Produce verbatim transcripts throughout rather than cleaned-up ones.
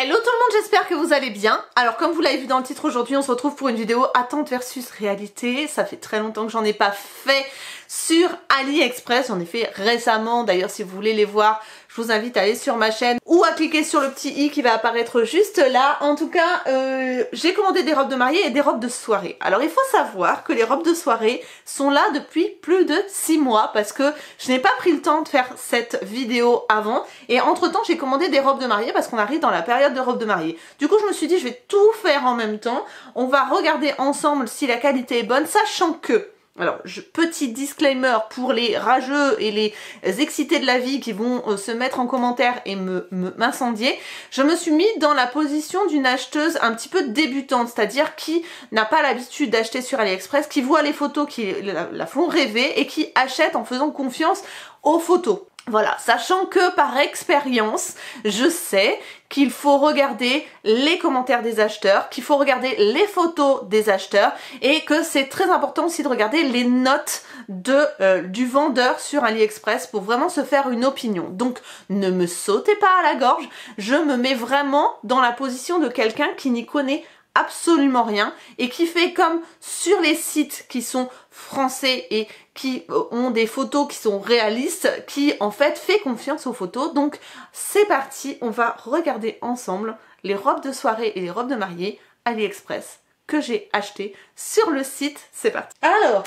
Hello tout le monde, j'espère que vous allez bien. Alors comme vous l'avez vu dans le titre, aujourd'hui on se retrouve pour une vidéo attente versus réalité. Ça fait très longtemps que j'en ai pas fait sur AliExpress, j'en ai fait récemment. D'ailleurs si vous voulez les voir, je vous invite à aller sur ma chaîne ou à cliquer sur le petit i qui va apparaître juste là. En tout cas, euh, j'ai commandé des robes de mariée et des robes de soirée. Alors il faut savoir que les robes de soirée sont là depuis plus de six mois parce que je n'ai pas pris le temps de faire cette vidéo avant. Et entre temps, j'ai commandé des robes de mariée parce qu'on arrive dans la période de robe de mariée. Du coup je me suis dit je vais tout faire en même temps, on va regarder ensemble si la qualité est bonne, sachant que, alors je, petit disclaimer pour les rageux et les excités de la vie qui vont euh, se mettre en commentaire et me m'incendier, je me suis mis dans la position d'une acheteuse un petit peu débutante, c'est-à-dire qui n'a pas l'habitude d'acheter sur AliExpress, qui voit les photos qui la, la font rêver et qui achète en faisant confiance aux photos. Voilà, sachant que par expérience, je sais qu'il faut regarder les commentaires des acheteurs, qu'il faut regarder les photos des acheteurs et que c'est très important aussi de regarder les notes de, euh, du vendeur sur AliExpress pour vraiment se faire une opinion. Donc ne me sautez pas à la gorge, je me mets vraiment dans la position de quelqu'un qui n'y connaît absolument rien et qui fait comme sur les sites qui sont français et qui ont des photos qui sont réalistes, qui en fait fait confiance aux photos. Donc c'est parti, on va regarder ensemble les robes de soirée et les robes de mariée AliExpress que j'ai achetées sur le site. C'est parti. Alors,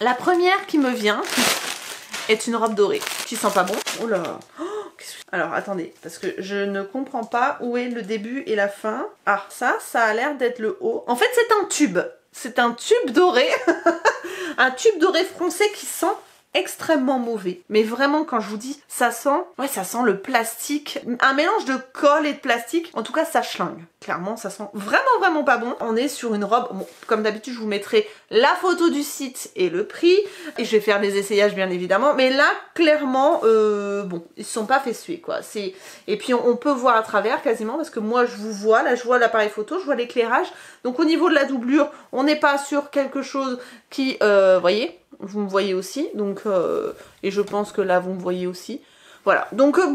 la première qui me vient est une robe dorée qui sent pas bon. Oh là. Alors attendez, parce que je ne comprends pas où est le début et la fin. Ah, ça, ça a l'air d'être le haut. En fait c'est un tube, c'est un tube doré, un tube doré français qui sent extrêmement mauvais. Mais vraiment quand je vous dis ça sent, ouais ça sent le plastique, un mélange de colle et de plastique, en tout cas ça chlingue. Clairement ça sent vraiment vraiment pas bon. On est sur une robe, bon, comme d'habitude je vous mettrai la photo du site et le prix et je vais faire des essayages bien évidemment, mais là clairement euh, bon ils se sont pas fait suer quoi. Et puis on, on peut voir à travers quasiment parce que moi je vous vois, là je vois l'appareil photo, je vois l'éclairage, donc au niveau de la doublure on n'est pas sur quelque chose qui, euh, voyez, vous me voyez aussi donc euh, et je pense que là vous me voyez aussi. Voilà, donc euh,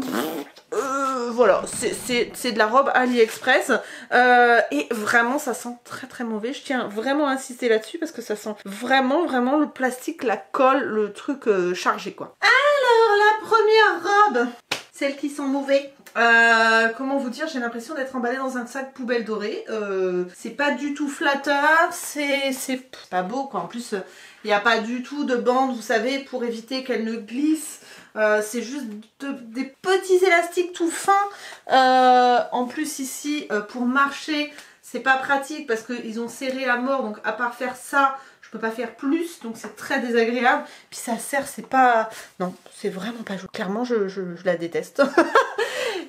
euh, voilà, c'est de la robe AliExpress euh, et vraiment ça sent très très mauvais. Je tiens vraiment à insister là-dessus parce que ça sent vraiment vraiment le plastique, la colle, le truc euh, chargé quoi. Alors la première robe, celle qui sent mauvais. Euh, comment vous dire, j'ai l'impression d'être emballée dans un sac poubelle doré. Euh, c'est pas du tout flatteur, c'est pas beau quoi. En plus, il n'y a pas du tout de bande, vous savez, pour éviter qu'elle ne glisse. Euh, c'est juste de, des petits élastiques tout fins. Euh, en plus ici, euh, pour marcher, c'est pas pratique parce qu'ils ont serré à mort. Donc à part faire ça, je peux pas faire plus. Donc c'est très désagréable. Puis ça serre, c'est pas... Non, c'est vraiment pas joli. Clairement, je, je, je la déteste.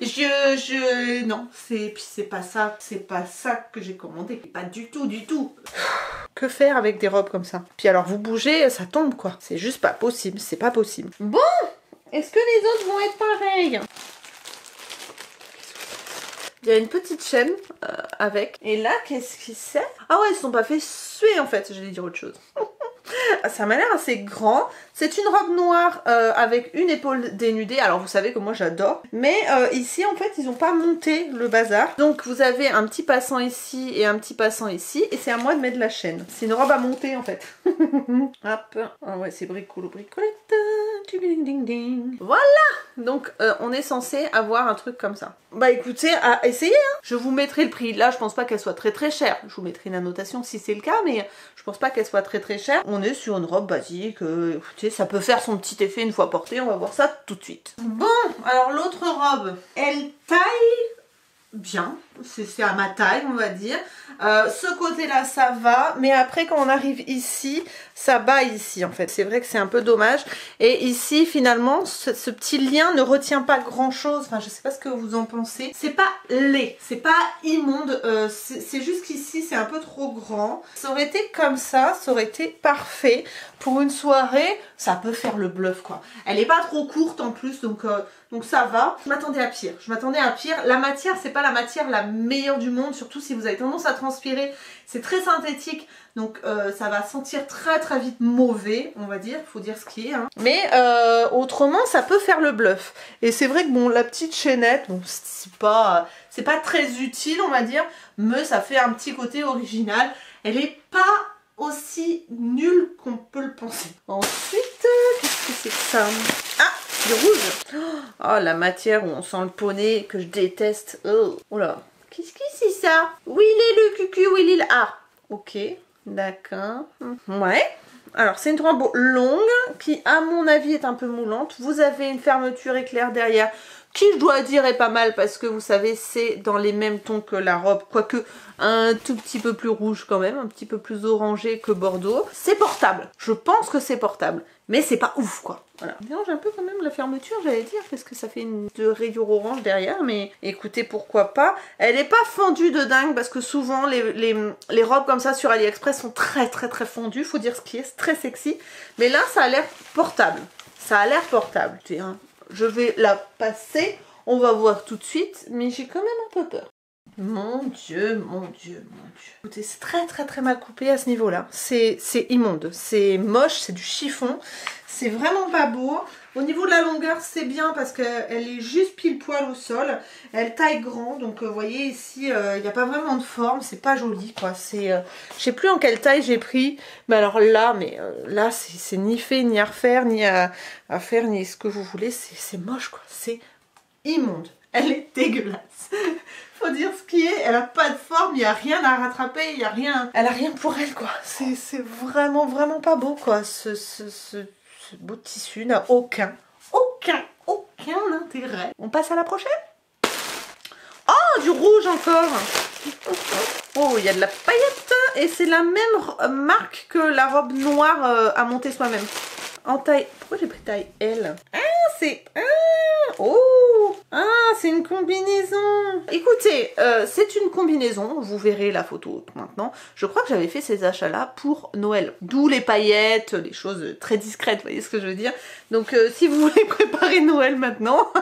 Je, je, non, c'est, puis c'est pas ça, c'est pas ça que j'ai commandé, pas du tout, du tout. Que faire avec des robes comme ça? Puis alors vous bougez, ça tombe quoi, c'est juste pas possible, c'est pas possible. Bon, est-ce que les autres vont être pareils? Il y a une petite chaîne euh, avec, et là qu'est-ce qui c'est? Ah ouais, ils se sont pas fait suer en fait, j'allais dire autre chose. Ça m'a l'air assez grand, c'est une robe noire euh, avec une épaule dénudée, alors vous savez que moi j'adore, mais euh, ici en fait ils n'ont pas monté le bazar, donc vous avez un petit passant ici et un petit passant ici, et c'est à moi de mettre la chaîne, c'est une robe à monter en fait. Hop, ah ouais c'est bricolo bricolette, ding ding ding, voilà, donc euh, on est censé avoir un truc comme ça. Bah écoutez, à essayer, hein. Je vous mettrai le prix, là je pense pas qu'elle soit très très chère, je vous mettrai une annotation si c'est le cas, mais je pense pas qu'elle soit très très chère. On est sur une robe basique, euh, écoutez, ça peut faire son petit effet une fois portée, on va voir ça tout de suite. Bon, alors l'autre robe, elle taille bien, c'est à ma taille on va dire, euh, ce côté là ça va, mais après quand on arrive ici, ça bat ici en fait, c'est vrai que c'est un peu dommage, et ici finalement ce, ce petit lien ne retient pas grand chose, enfin je sais pas ce que vous en pensez, c'est pas laid, c'est pas immonde, euh, c'est juste qu'ici c'est un peu trop grand, ça aurait été comme ça, ça aurait été parfait, pour une soirée ça peut faire le bluff quoi, elle est pas trop courte en plus donc, euh, donc ça va, je m'attendais à pire, je m'attendais à pire, la matière c'est pas la matière la meilleure du monde, surtout si vous avez tendance à transpirer, c'est très synthétique donc euh, ça va sentir très très vite mauvais on va dire, faut dire ce qui est hein. Mais euh, autrement ça peut faire le bluff et c'est vrai que bon la petite chaînette, bon, c'est pas c'est pas très utile on va dire, mais ça fait un petit côté original. Elle est pas aussi nulle qu'on peut le penser. Ensuite, qu'est-ce que c'est que ça? Ah, du rouge. Oh, la matière où on sent le poney que je déteste. Oh, oh là, qu'est-ce que c'est ça? Où il est le cucu? Où il est le... Ah, ok, d'accord. Ouais. Alors, c'est une trempe longue qui, à mon avis, est un peu moulante. Vous avez une fermeture éclair derrière qui, je dois dire, est pas mal parce que, vous savez, c'est dans les mêmes tons que la robe. Quoique, un tout petit peu plus rouge quand même, un petit peu plus orangé que bordeaux. C'est portable. Je pense que c'est portable. Mais c'est pas ouf, quoi. Voilà. Mélange un peu quand même la fermeture, j'allais dire, parce que ça fait une de rayures orange derrière. Mais écoutez, pourquoi pas. Elle est pas fendue de dingue parce que souvent, les, les, les robes comme ça sur AliExpress sont très, très, très fendues. Faut dire ce qui est, très sexy. Mais là, ça a l'air portable. Ça a l'air portable. Tiens. Je vais la passer, on va voir tout de suite, mais j'ai quand même un peu peur. Mon Dieu, mon Dieu, mon Dieu. Écoutez, c'est très très très mal coupé à ce niveau-là. C'est immonde, c'est moche, c'est du chiffon, c'est vraiment pas beau. Au niveau de la longueur, c'est bien parce qu'elle est juste pile poil au sol. Elle taille grand, donc vous voyez ici, il euh, n'y a pas vraiment de forme, c'est pas joli quoi. C'est, euh, je sais plus en quelle taille j'ai pris, mais alors là, mais euh, là, c'est ni fait, ni à refaire, ni à, à faire, ni ce que vous voulez. C'est moche quoi, c'est immonde. Elle est dégueulasse. Faut dire ce qui est, elle a pas de forme, il n'y a rien à rattraper, il n'y a rien. Elle a rien pour elle quoi. C'est vraiment vraiment pas beau quoi. Ce, ce, ce... Ce beau tissu n'a aucun, aucun, aucun intérêt. On passe à la prochaine? Oh, du rouge encore! Oh, il y a de la paillette et c'est la même marque que la robe noire euh, à monter soi-même. En taille... Pourquoi j'ai pris taille L? Ah, c'est... Ah, oh! Ah, c'est une combinaison! Écoutez, euh, c'est une combinaison. Vous verrez la photo maintenant. Je crois que j'avais fait ces achats-là pour Noël. D'où les paillettes, les choses très discrètes, vous voyez ce que je veux dire? Donc, euh, si vous voulez préparer Noël maintenant,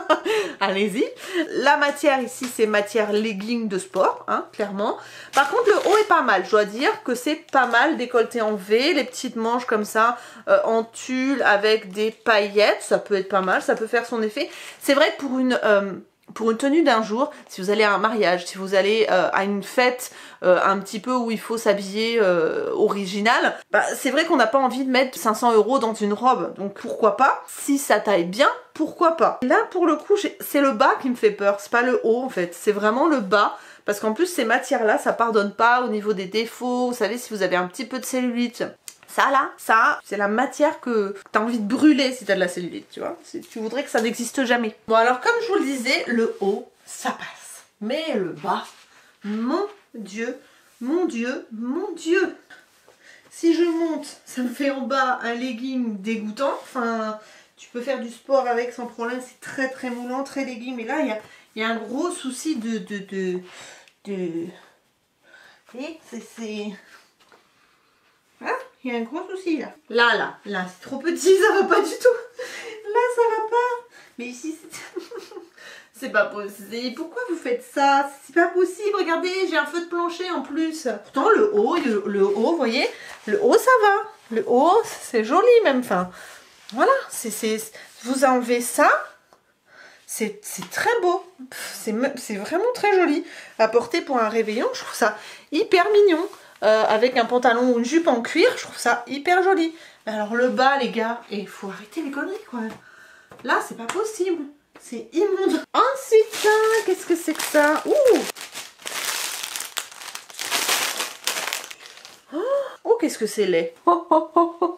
allez-y. La matière ici, c'est matière legging de sport, hein, clairement. Par contre, le haut est pas mal. Je dois dire que c'est pas mal décolleté en V, les petites manches comme ça, euh, en tulle, avec des paillettes, ça peut être pas mal, ça peut faire son effet. C'est vrai que pour une euh, pour une tenue d'un jour, si vous allez à un mariage, si vous allez euh, à une fête euh, un petit peu où il faut s'habiller euh, original, bah, c'est vrai qu'on n'a pas envie de mettre cinq cents euros dans une robe, donc pourquoi pas, si ça taille bien, pourquoi pas. Là pour le coup, c'est le bas qui me fait peur, c'est pas le haut en fait, c'est vraiment le bas. Parce qu'en plus ces matières là, ça pardonne pas au niveau des défauts, vous savez si vous avez un petit peu de cellulite. Ça là, ça, c'est la matière que t'as envie de brûler si t'as de la cellulite, tu vois. Tu voudrais que ça n'existe jamais. Bon alors comme je vous le disais, le haut, ça passe. Mais le bas, mon Dieu, mon Dieu, mon Dieu. Si je monte, ça me fait en bas un legging dégoûtant. Enfin, tu peux faire du sport avec sans problème, c'est très très moulant, très legging. Mais là, il y a, y a un gros souci de... de, de, de... C'est... Hein? Il y a un gros souci là. Là, là, là, c'est trop petit, ça va pas du tout. Là, ça va pas. Mais ici, c'est pas possible. Pourquoi vous faites ça? C'est pas possible. Regardez, j'ai un feu de plancher en plus. Pourtant, le haut, le, le haut, vous voyez, le haut, ça va. Le haut, c'est joli même. Enfin, voilà, c'est, vous enlevez ça. C'est très beau, c'est vraiment très joli. À porter pour un réveillon, je trouve ça hyper mignon. Euh, avec un pantalon ou une jupe en cuir, je trouve ça hyper joli. Mais alors le bas, les gars, il faut arrêter les conneries, quoi. Là, c'est pas possible. C'est immonde. Ensuite, hein, qu'est-ce que c'est que ça? Ouh. Oh, oh qu'est-ce que c'est laid. Oh, oh, oh, oh.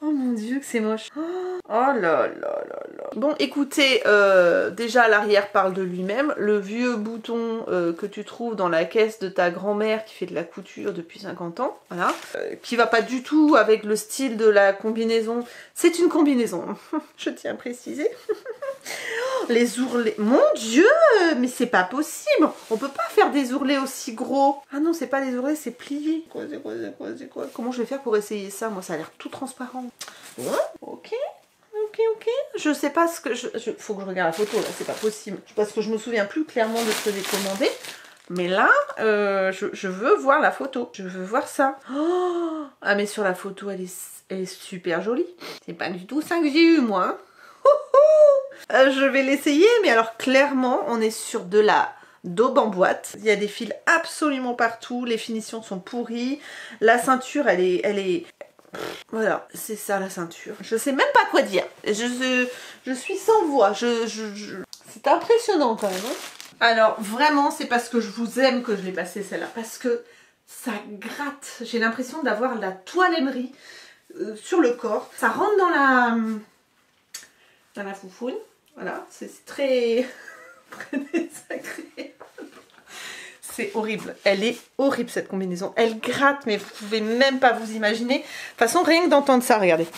Oh mon Dieu que c'est moche. Oh là là là là. Bon écoutez, euh, déjà l'arrière parle de lui-même. Le vieux bouton euh, que tu trouves dans la caisse de ta grand-mère qui fait de la couture depuis cinquante ans, voilà, euh, qui va pas du tout avec le style de la combinaison. C'est une combinaison, je tiens à préciser. Les ourlets, mon Dieu, mais c'est pas possible. On peut pas faire des ourlets aussi gros. Ah non, c'est pas des ourlets, c'est plié. Quoi, c'est quoi, c'est quoi, c'est quoi. Comment je vais faire pour essayer ça? Moi, ça a l'air tout transparent. Ouais. Ok, ok, ok. Je sais pas ce que je... je... Faut que je regarde la photo, là, c'est pas possible. Parce que je me souviens plus clairement de ce que j'ai commandé. Mais là, euh, je, je veux voir la photo. Je veux voir ça. Oh ah, mais sur la photo, elle est, elle est super jolie. C'est pas du tout ça que j'ai eu, moi. Hein. Euh, je vais l'essayer, mais alors clairement, on est sur de la daube en boîte. Il y a des fils absolument partout, les finitions sont pourries, la ceinture, elle est... Elle est... Voilà, c'est ça la ceinture. Je sais même pas quoi dire. Je, je, je suis sans voix. Je, je, je... C'est impressionnant quand même. Hein, alors vraiment, c'est parce que je vous aime que je l'ai passée celle-là. Parce que ça gratte. J'ai l'impression d'avoir la toile émerie euh, sur le corps. Ça rentre dans la... dans la foufoune. Voilà, c'est très... très désagréable. C'est horrible, elle est horrible cette combinaison, elle gratte mais vous pouvez même pas vous imaginer, de toute façon rien que d'entendre ça, regardez.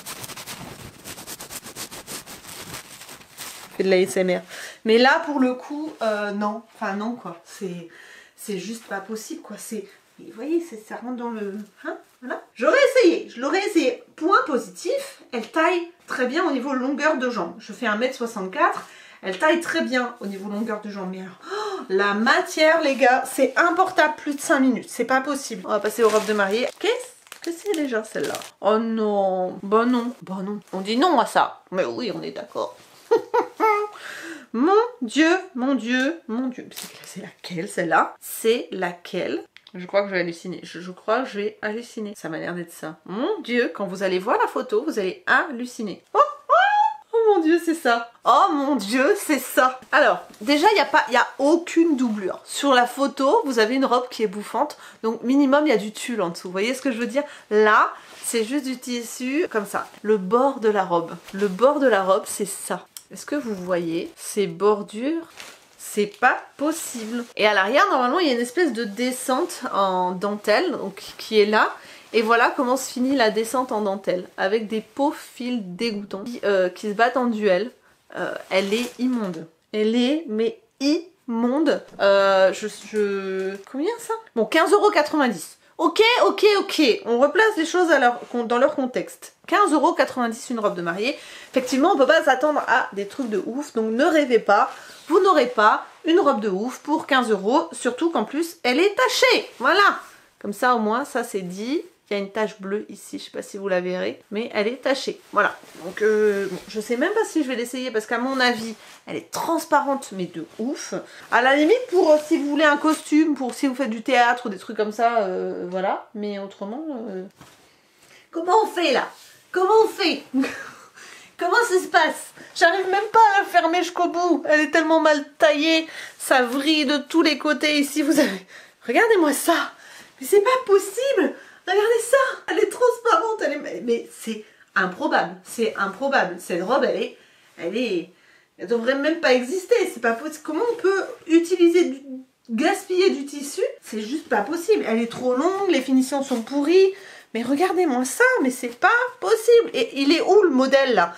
C'est de l'A S M R, mais là pour le coup, euh, non, enfin non quoi, c'est juste pas possible quoi, c'est, vous voyez, ça rentre dans le, hein, voilà. J'aurais essayé, je l'aurais essayé, point positif, elle taille très bien au niveau longueur de jambe, je fais un mètre soixante-quatre, elle taille très bien au niveau longueur de jambe, mais alors, oh, la matière, les gars, c'est importable plus de cinq minutes. C'est pas possible. On va passer aux robes de mariée. Qu'est-ce que c'est déjà celle-là? Oh non. Bon non. Bon non. On dit non à ça. Mais oui, on est d'accord. Mon Dieu, mon Dieu, mon Dieu. C'est laquelle celle-là? C'est laquelle? Je crois que je vais halluciner. Je, je crois que je vais halluciner. Ça m'a l'air d'être ça. Mon Dieu, quand vous allez voir la photo, vous allez halluciner. Oh! Oh mon Dieu, c'est ça. Oh mon Dieu, c'est ça. Alors, déjà, il n'y a pas, il n'y a aucune doublure. Sur la photo, vous avez une robe qui est bouffante. Donc, minimum, il y a du tulle en dessous. Vous voyez ce que je veux dire? Là, c'est juste du tissu, comme ça. Le bord de la robe. Le bord de la robe, c'est ça. Est-ce que vous voyez ces bordures? C'est pas possible. Et à l'arrière, normalement, il y a une espèce de descente en dentelle, donc qui est là. Et voilà comment se finit la descente en dentelle, avec des pauvres fils dégoûtants qui, euh, qui se battent en duel. Euh, elle est immonde. Elle est, mais immonde. Euh, je, je... Combien ça? Bon, quinze euros quatre-vingt-dix. Ok, ok, ok. On replace les choses à leur, dans leur contexte. quinze euros quatre-vingt-dix une robe de mariée. Effectivement, on ne peut pas s'attendre à des trucs de ouf, donc ne rêvez pas. Vous n'aurez pas une robe de ouf pour quinze euros, surtout qu'en plus, elle est tachée. Voilà. Comme ça, au moins, ça c'est dit. Il y a une tache bleue ici, je sais pas si vous la verrez, mais elle est tachée. Voilà, donc euh, bon, je sais même pas si je vais l'essayer parce qu'à mon avis, elle est transparente, mais de ouf. À la limite, pour euh, si vous voulez un costume, pour si vous faites du théâtre ou des trucs comme ça, euh, voilà. Mais autrement, euh... comment on fait là? Comment on fait? Comment ça se passe? J'arrive même pas à la fermer jusqu'au bout. Elle est tellement mal taillée, ça vrille de tous les côtés. Ici, vous avez... Regardez-moi ça! Mais c'est pas possible! Regardez ça, elle est transparente, elle est... mais c'est improbable, c'est improbable. Cette robe, elle est, elle est, elle devrait même pas exister. C'est pas possible. Comment on peut utiliser, du... gaspiller du tissu? C'est juste pas possible. Elle est trop longue, les finitions sont pourries. Mais regardez-moi ça, mais c'est pas possible. Et il est où le modèle là?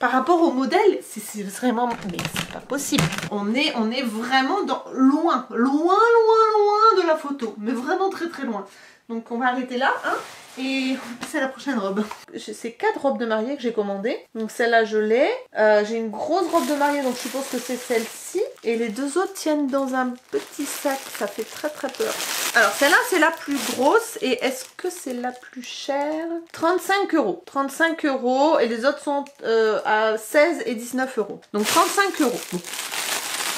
Par rapport au modèle, c'est vraiment... Mais c'est pas possible. On est, on est vraiment dans... loin, loin, loin, loin de la photo. Mais vraiment très très loin. Donc on va arrêter là, hein, et on va passer à la prochaine robe. C'est quatre robes de mariée que j'ai commandées. Donc celle-là, je l'ai. Euh, j'ai une grosse robe de mariée, donc je suppose que c'est celle-ci. Et les deux autres tiennent dans un petit sac. Ça fait très très peur. Alors celle-là, c'est la plus grosse. Et est-ce que c'est la plus chère? Trente-cinq euros. Trente-cinq euros. Et les autres sont euh, à seize et dix-neuf euros. Donc trente-cinq euros. Bon.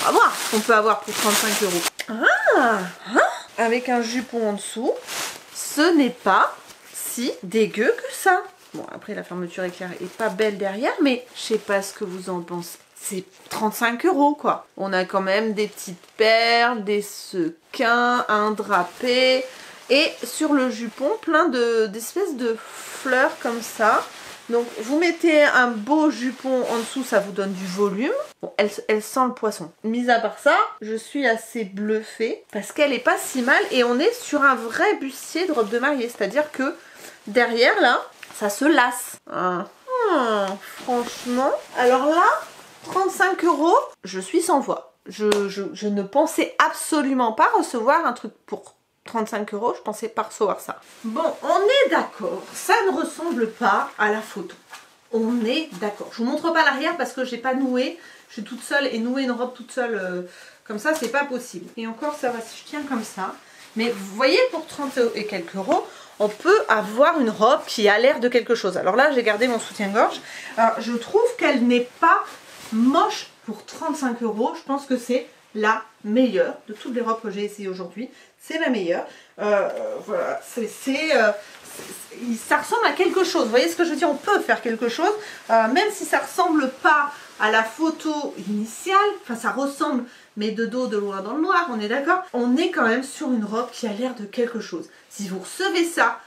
On va voir ce qu'on peut avoir pour trente-cinq euros. Ah, hein, avec un jupon en dessous. Ce n'est pas si dégueu que ça. Bon, après, la fermeture éclair est pas belle derrière, mais je sais pas ce que vous en pensez. C'est trente-cinq euros, quoi. On a quand même des petites perles, des sequins, un drapé. Et sur le jupon, plein de d'espèces de fleurs comme ça. Donc, vous mettez un beau jupon en dessous, ça vous donne du volume. Bon, elle, elle sent le poisson. Mis à part ça, je suis assez bluffée parce qu'elle est pas si mal et on est sur un vrai bustier de robe de mariée. C'est-à-dire que derrière, là, ça se lasse. Hein. Hum, franchement, alors là, trente-cinq euros, je suis sans voix. Je, je, je ne pensais absolument pas recevoir un truc pour trente-cinq euros, je pensais pas recevoir ça. Bon, on est d'accord, ça ne ressemble pas à la photo. On est d'accord. Je vous montre pas l'arrière parce que j'ai pas noué. Je suis toute seule et nouer une robe toute seule euh, comme ça, c'est pas possible. Et encore, ça va si je tiens comme ça. Mais vous voyez, pour trente et quelques euros, on peut avoir une robe qui a l'air de quelque chose. Alors là, j'ai gardé mon soutien-gorge. Alors, je trouve qu'elle n'est pas moche pour trente-cinq euros. Je pense que c'est la meilleure de toutes les robes que j'ai essayées aujourd'hui. C'est la meilleure. Euh, voilà, c'est... ça ressemble à quelque chose, vous voyez ce que je veux dire, on peut faire quelque chose, euh, même si ça ressemble pas à la photo initiale, enfin ça ressemble mais de dos, de loin dans le noir, on est d'accord, on est quand même sur une robe qui a l'air de quelque chose. Si vous recevez ça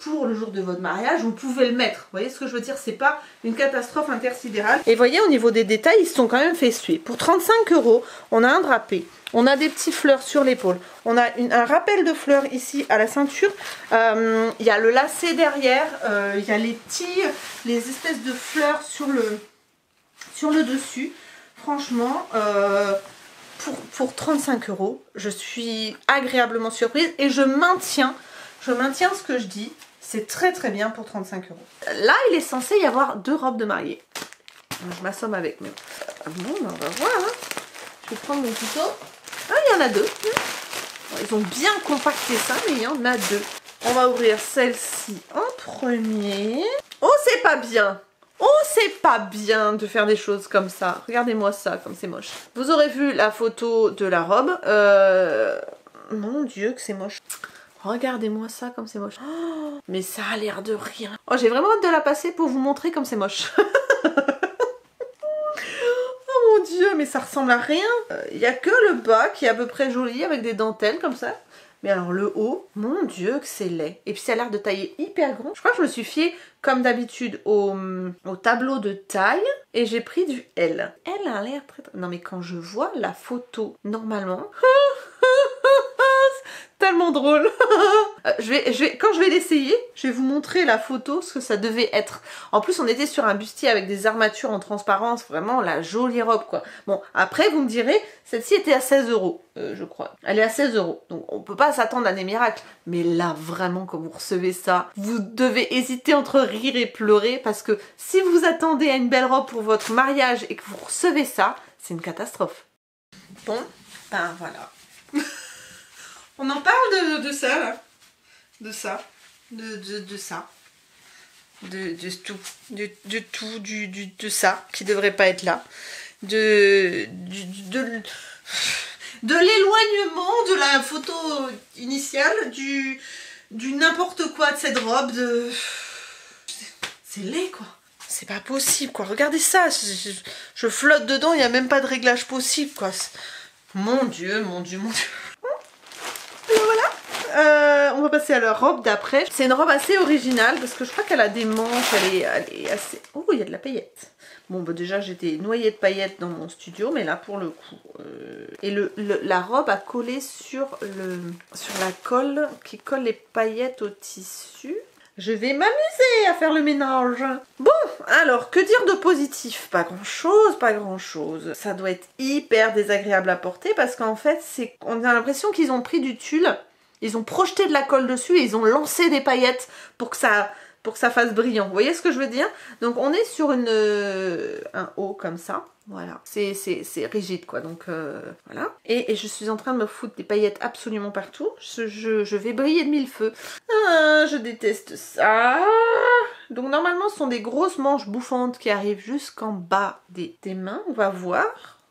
pour le jour de votre mariage, vous pouvez le mettre, vous voyez ce que je veux dire, c'est pas une catastrophe intersidérale. Et voyez au niveau des détails, ils se sont quand même fait suer. Pour trente-cinq euros, on a un drapé, on a des petits fleurs sur l'épaule, on a une, un rappel de fleurs ici à la ceinture, il euh, y a le lacet derrière, il euh, y a les petits, les espèces de fleurs sur le, sur le dessus. Franchement, euh, pour, pour trente-cinq euros, je suis agréablement surprise et je maintiens, je maintiens ce que je dis. C'est très très bien pour trente-cinq euros. Là, il est censé y avoir deux robes de mariée. Je m'assomme avec mes... Bon, on va voir. Hein. Je vais prendre mon couteau. Ah, il y en a deux. Ils ont bien compacté ça, mais il y en a deux. On va ouvrir celle-ci en premier. Oh, c'est pas bien. Oh, c'est pas bien de faire des choses comme ça. Regardez-moi ça, comme c'est moche. Vous aurez vu la photo de la robe. Euh... Mon Dieu, que c'est moche. Regardez-moi ça comme c'est moche. Oh, mais ça a l'air de rien. Oh, j'ai vraiment hâte de la passer pour vous montrer comme c'est moche. Oh mon Dieu, mais ça ressemble à rien. Il n'y a que le bas qui est à peu près joli avec des dentelles comme ça. Mais alors le haut, mon Dieu que c'est laid. Et puis ça a l'air de tailler hyper grand. Je crois que je me suis fiée comme d'habitude au, au tableau de taille. Et j'ai pris du L. Elle a l'air très... Non mais quand je vois la photo normalement... Tellement drôle. euh, je vais, je vais, quand je vais l'essayer, je vais vous montrer la photo, ce que ça devait être. En plus, on était sur un bustier avec des armatures en transparence, vraiment la jolie robe quoi. Bon, après vous me direz, celle-ci était à seize euros, je crois. Elle est à seize euros, donc on peut pas s'attendre à des miracles. Mais là, vraiment, quand vous recevez ça, vous devez hésiter entre rire et pleurer parce que si vous attendez à une belle robe pour votre mariage et que vous recevez ça, c'est une catastrophe. Bon, ben voilà. On en parle de, de ça, là. De ça. De, de, de ça. De, de tout. De, de tout, du, du, de ça, qui devrait pas être là. De... Du, de, de l'éloignement de la photo initiale, du, du n'importe quoi de cette robe, de... C'est laid, quoi. C'est pas possible, quoi. Regardez ça, je, je, je flotte dedans, il n'y a même pas de réglage possible, quoi. Mon Dieu, mon Dieu, mon Dieu. Euh, on va passer à leur robe d'après. C'est une robe assez originale parce que je crois qu'elle a des manches, elle est, elle est assez... Oh, il y a de la paillette. Bon, bah déjà, j'étais noyée de paillettes dans mon studio, mais là, pour le coup... Euh... Et le, le, la robe a collé sur, le, sur la colle qui colle les paillettes au tissu. Je vais m'amuser à faire le ménage. Bon, alors, que dire de positif? Pas grand-chose, pas grand-chose. Ça doit être hyper désagréable à porter parce qu'en fait, c'est on a l'impression qu'ils ont pris du tulle. Ils ont projeté de la colle dessus et ils ont lancé des paillettes pour que ça, pour que ça fasse brillant. Vous voyez ce que je veux dire? Donc on est sur une, euh, un haut comme ça. Voilà. C'est rigide quoi. Donc euh, voilà. Et, et je suis en train de me foutre des paillettes absolument partout. Je, je, je vais briller de mille feux. Ah, je déteste ça. Donc normalement ce sont des grosses manches bouffantes qui arrivent jusqu'en bas des, des mains. On va voir.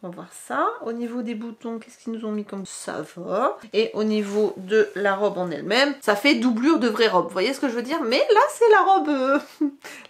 On va voir ça. Au niveau des boutons, qu'est-ce qu'ils nous ont mis comme ça va. Et au niveau de la robe en elle-même, ça fait doublure de vraie robe. Vous voyez ce que je veux dire? Mais là, c'est la robe... Euh,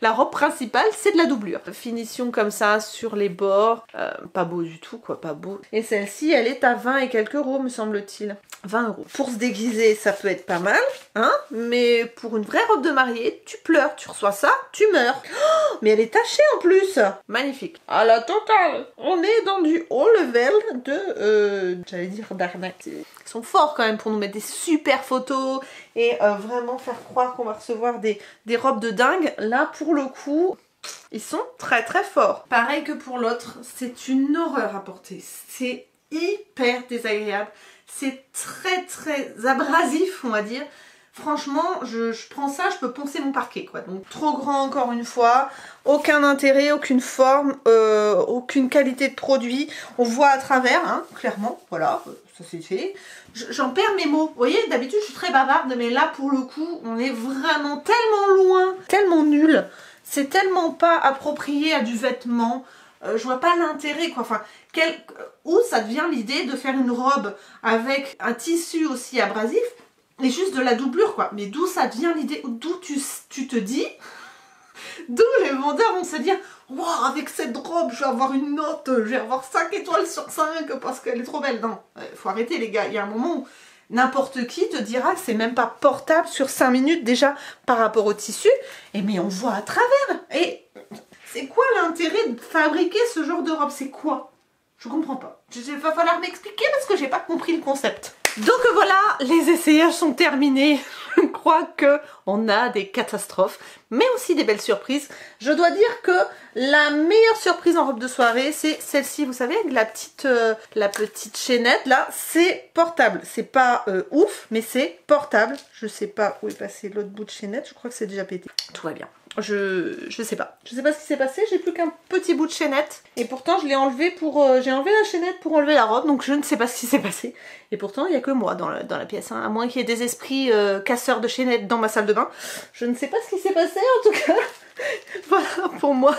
la robe principale, c'est de la doublure. Finition comme ça sur les bords. Euh, pas beau du tout, quoi. Pas beau. Et celle-ci, elle est à vingt et quelques euros, me semble-t-il. vingt euros. Pour se déguiser, ça peut être pas mal, hein? Mais pour une vraie robe de mariée, tu pleures. Tu reçois ça, tu meurs. Oh, mais elle est tachée en plus. Magnifique. À la totale. On est dans du haut level de, euh, j'allais dire d'arnaque. Ils sont forts quand même pour nous mettre des super photos et euh, vraiment faire croire qu'on va recevoir des, des robes de dingue. Là, pour le coup, ils sont très très forts. Pareil que pour l'autre, c'est une horreur à porter. C'est hyper désagréable. C'est très très abrasif, on va dire. Franchement, je, je prends ça, je peux poncer mon parquet, quoi. Donc, trop grand encore une fois. Aucun intérêt, aucune forme, euh, aucune qualité de produit. On voit à travers, hein, clairement. Voilà, ça c'est fait. J'en perds mes mots. Vous voyez, d'habitude, je suis très bavarde, mais là, pour le coup, on est vraiment tellement loin, tellement nul. C'est tellement pas approprié à du vêtement. Euh, je vois pas l'intérêt, quoi. Enfin, quel, où ça devient l'idée de faire une robe avec un tissu aussi abrasif et juste de la doublure quoi. Mais d'où ça devient l'idée, d'où tu, tu te dis, d'où les vendeurs vont se dire wow, avec cette robe je vais avoir une note, je vais avoir cinq étoiles sur cinq parce qu'elle est trop belle. Non, faut arrêter les gars, il y a un moment où n'importe qui te dira que c'est même pas portable sur cinq minutes déjà par rapport au tissu. Et mais on voit à travers. Et c'est quoi l'intérêt de fabriquer ce genre de robe? C'est quoi? Je comprends pas. Il va falloir m'expliquer parce que j'ai pas compris le concept. Donc voilà, les essayages sont terminés. Je crois qu'on a des catastrophes, mais aussi des belles surprises. Je dois dire que la meilleure surprise en robe de soirée, c'est celle-ci, vous savez, avec la petite, euh, la petite chaînette, là, c'est portable. C'est pas euh, ouf, mais c'est portable. Je sais pas où est passé l'autre bout de chaînette, je crois que c'est déjà pété. Tout va bien. Je, je sais pas. Je sais pas ce qui s'est passé, j'ai plus qu'un petit bout de chaînette. Et pourtant, je l'ai enlevé pour... Euh, j'ai enlevé la chaînette pour enlever la robe, donc je ne sais pas ce qui s'est passé. Et pourtant, il n'y a que moi dans la, dans la pièce, hein, à moins qu'il y ait des esprits euh, casseurs de chaînettes dans ma salle de bain. Je ne sais pas ce qui s'est passé, en tout cas. Voilà, pour moi,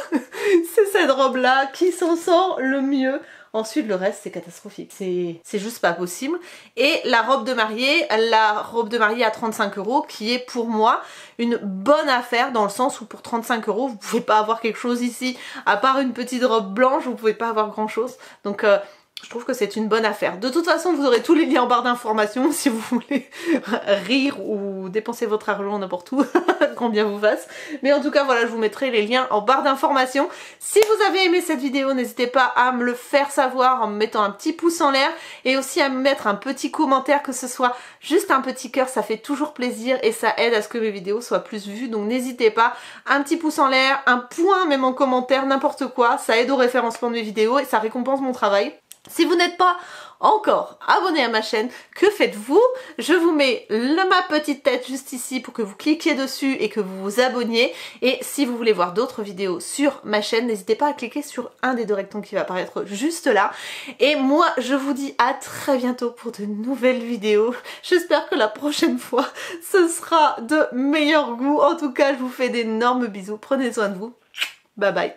c'est cette robe-là qui s'en sort le mieux. Ensuite, le reste, c'est catastrophique. C'est juste pas possible. Et la robe de mariée, la robe de mariée à trente-cinq euros, qui est pour moi une bonne affaire dans le sens où pour trente-cinq euros, vous pouvez pas avoir quelque chose ici. À part une petite robe blanche, vous pouvez pas avoir grand chose. Donc, euh, je trouve que c'est une bonne affaire. De toute façon, vous aurez tous les liens en barre d'informations si vous voulez rire ou dépenser votre argent n'importe où. Combien vous fasse, mais en tout cas voilà, je vous mettrai les liens en barre d'informations. Si vous avez aimé cette vidéo, n'hésitez pas à me le faire savoir en me mettant un petit pouce en l'air et aussi à me mettre un petit commentaire, que ce soit juste un petit cœur, ça fait toujours plaisir et ça aide à ce que mes vidéos soient plus vues, donc n'hésitez pas, un petit pouce en l'air, un point même en commentaire, n'importe quoi, ça aide au référencement de mes vidéos et ça récompense mon travail. Si vous n'êtes pas encore abonné à ma chaîne, que faites-vous? Je vous mets le, ma petite tête juste ici pour que vous cliquiez dessus et que vous vous abonniez. Et si vous voulez voir d'autres vidéos sur ma chaîne, n'hésitez pas à cliquer sur un des deux rectangles qui va apparaître juste là. Et moi, je vous dis à très bientôt pour de nouvelles vidéos. J'espère que la prochaine fois, ce sera de meilleur goût. En tout cas, je vous fais d'énormes bisous. Prenez soin de vous. Bye bye.